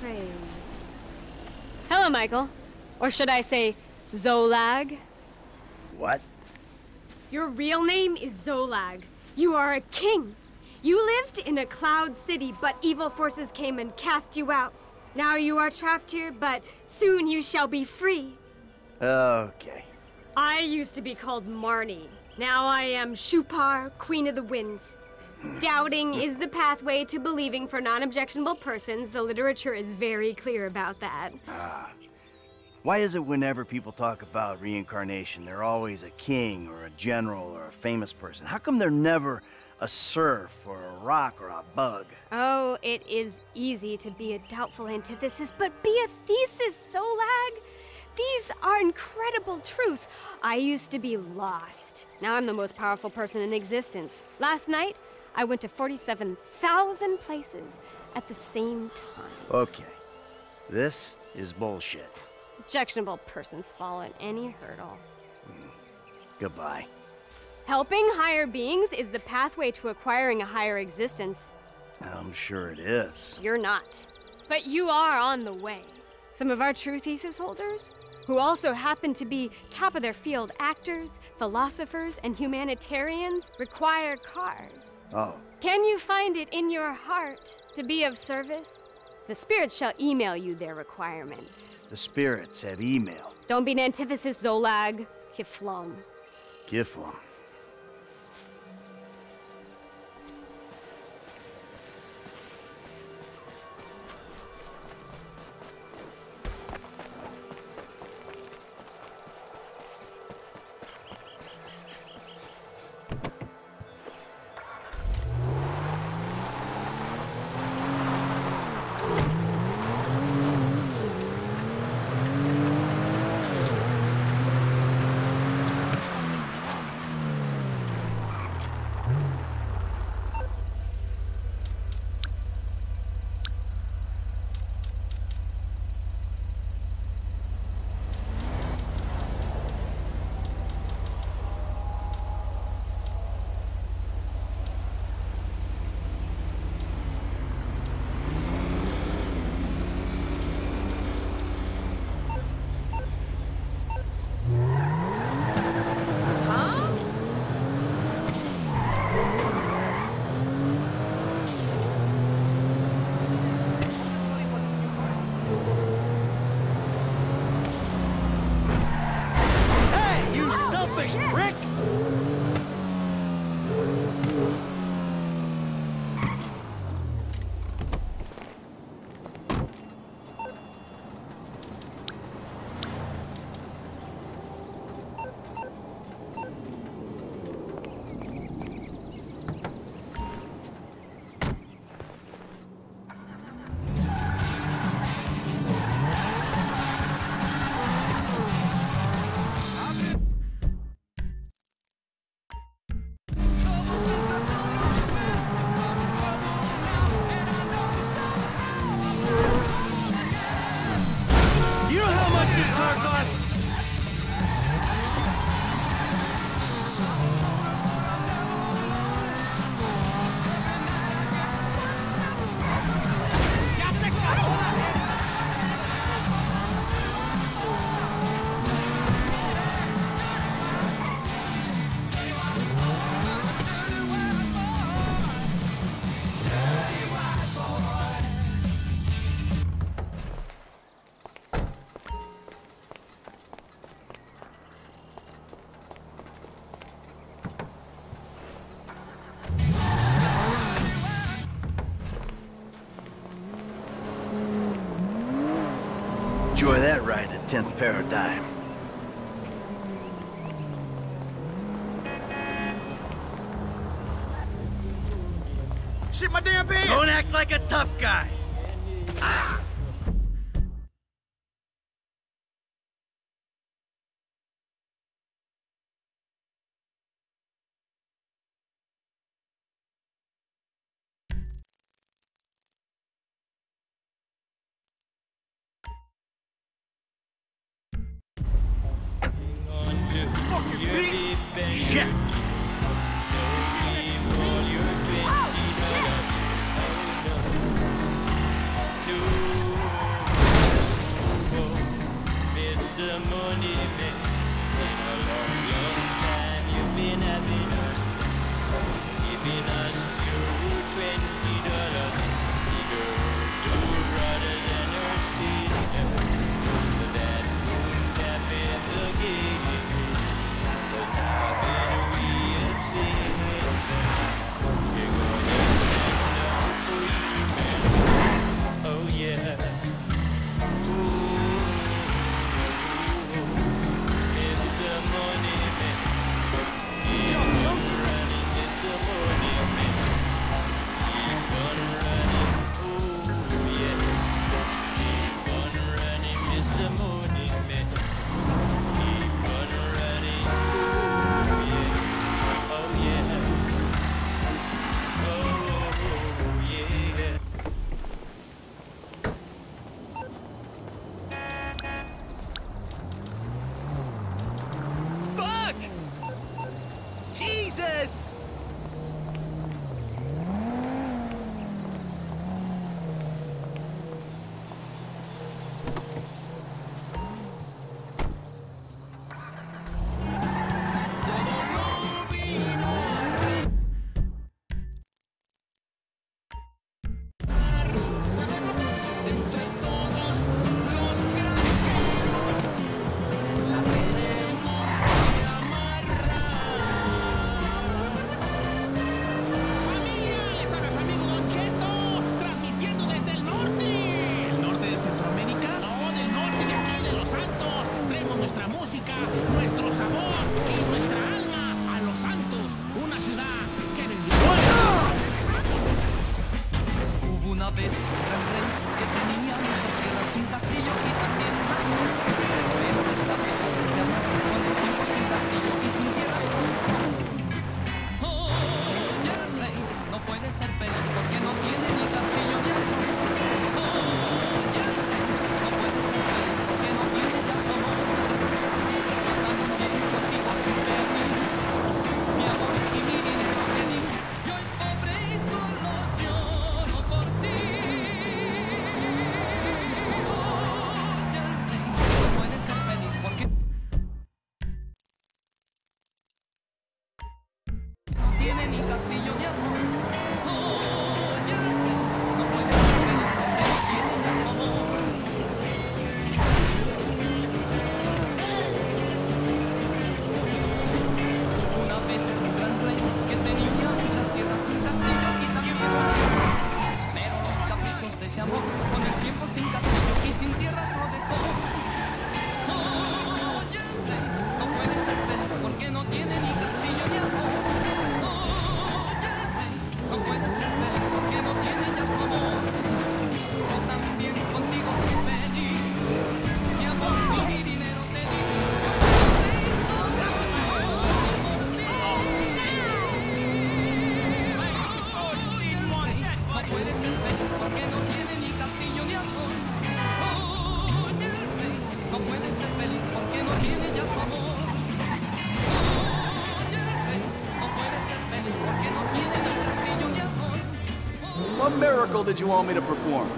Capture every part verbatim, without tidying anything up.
praised. Hello, Michael. Or should I say, Zolag? What? Your real name is Zolag. You are a king. You lived in a cloud city, but evil forces came and cast you out. Now you are trapped here, but soon you shall be free. Okay. I used to be called Marnie. Now I am Shupar, Queen of the Winds. Doubting is the pathway to believing for non-objectionable persons. The literature is very clear about that. Ah. Why is it whenever people talk about reincarnation, they're always a king or a general or a famous person? How come they're never a surf or a rock or a bug? Oh, it is easy to be a doubtful antithesis, but be a thesis, Zolag. These are incredible truths. I used to be lost. Now I'm the most powerful person in existence. Last night, I went to forty-seven thousand places at the same time. Okay. This is bullshit. Objectionable persons fall at any hurdle. Mm. Goodbye. Helping higher beings is the pathway to acquiring a higher existence. I'm sure it is. You're not. But you are on the way. Some of our true thesis holders, who also happen to be top of their field actors, philosophers, and humanitarians, require cars. Oh. Can you find it in your heart to be of service? The spirits shall email you their requirements. The spirits have emailed. Don't be an antithesis, Zolag. Kiflong. Kiflung. Enjoy that ride at tenth Paradigm. Shit my damn pants! Don't act like a tough guy! Ah. Shit! Oh, shit. What miracle did you want me to perform?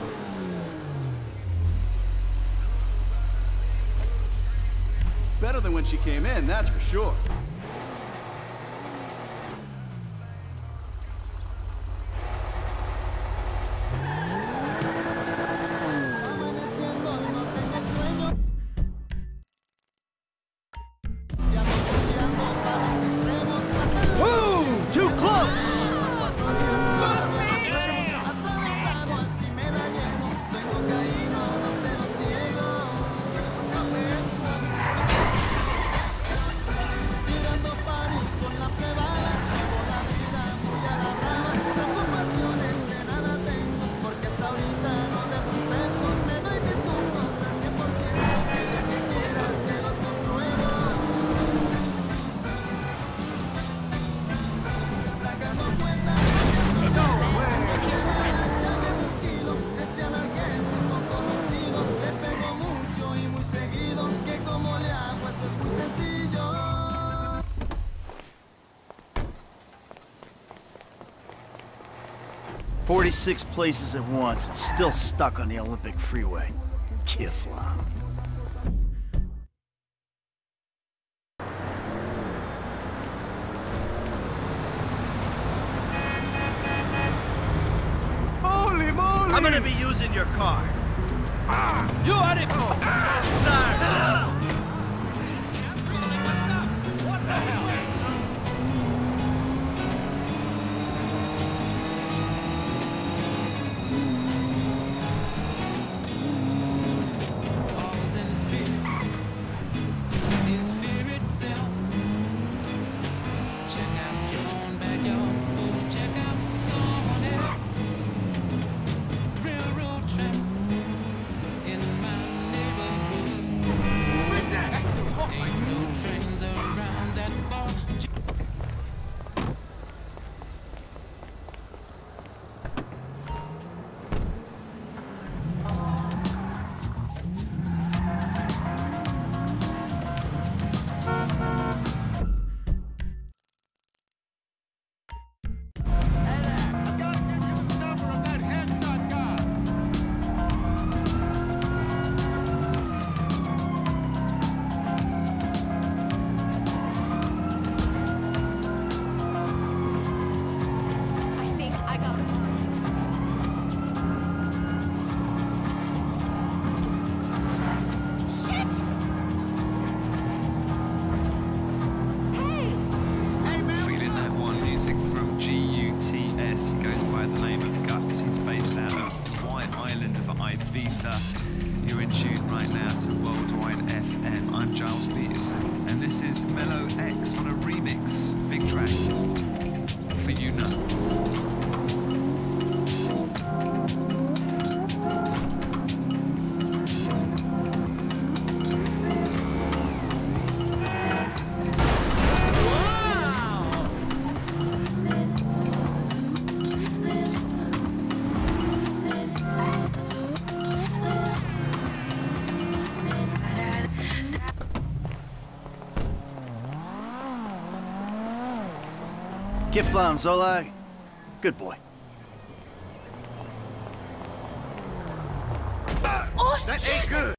Better than when she came in, that's for sure. forty-six places at once, it's still stuck on the Olympic freeway. Kifla. Holy moly! I'm gonna be using your car. Ah, you are it! Oh. Ah, sorry! Ah. For you now. Kiflung, Zolag. Good boy. Oh, that yes. ain't good.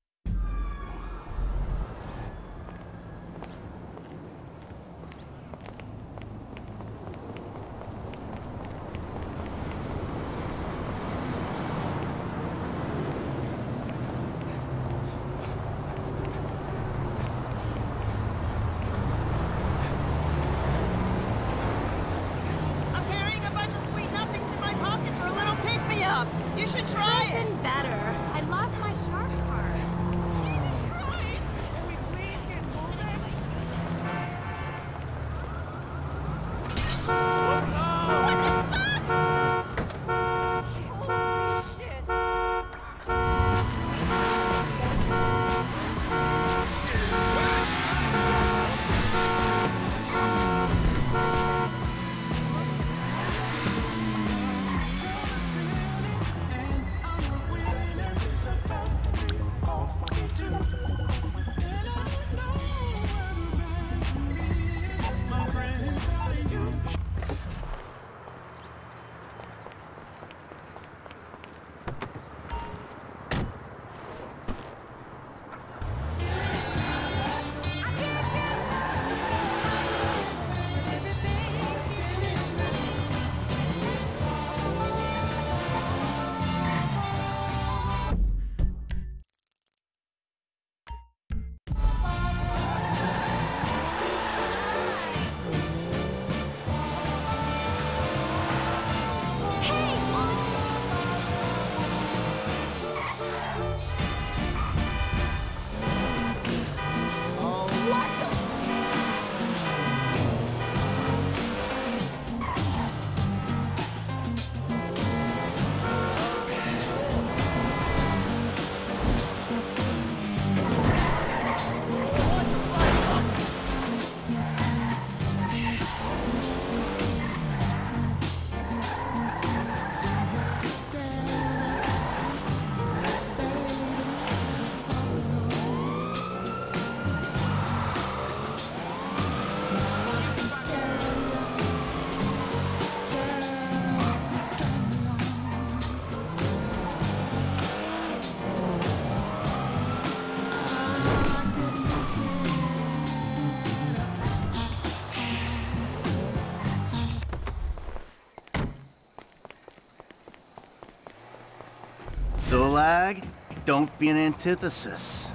Zolag, don't be an antithesis.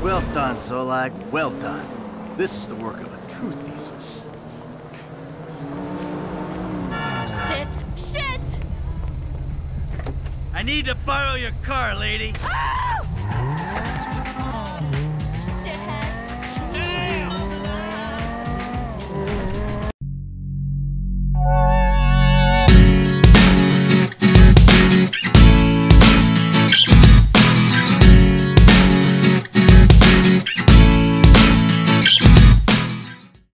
Well done, Zolag. Well done. This is the work of a true thesis. Shit! Shit! I need to borrow your car, lady. Ah!